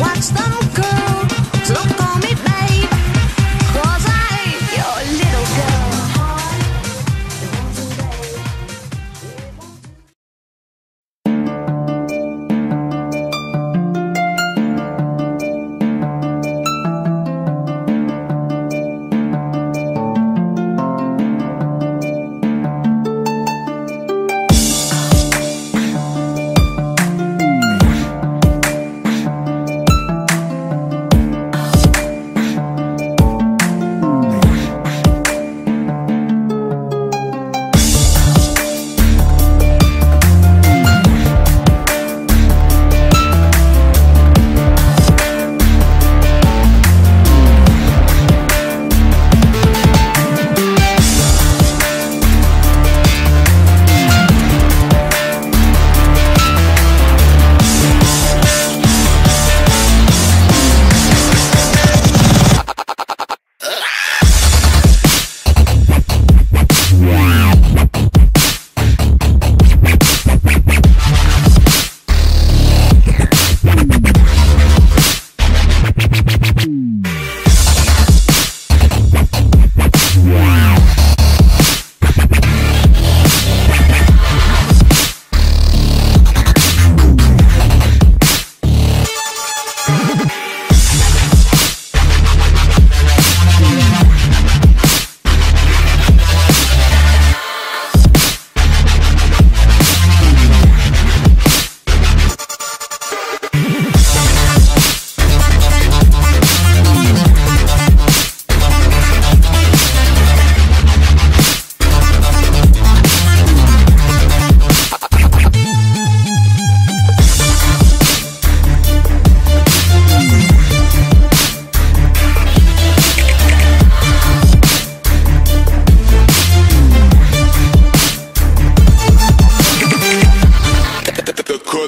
Watch them go, so don't call me babe, 'cause I ain't your little girl. They want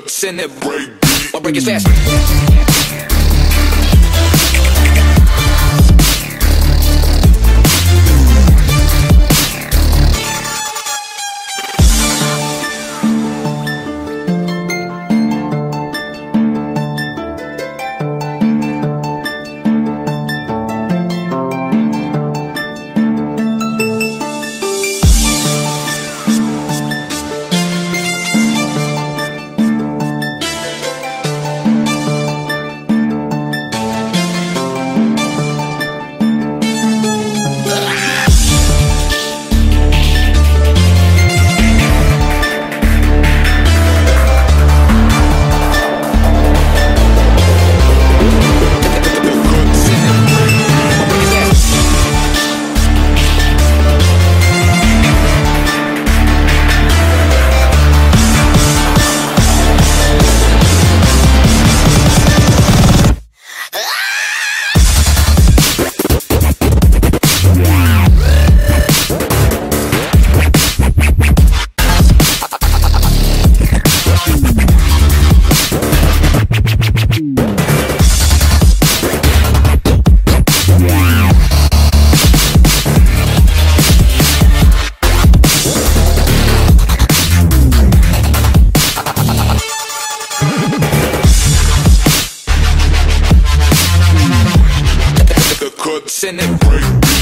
to send that break beat. I'll break it fast. Send it break.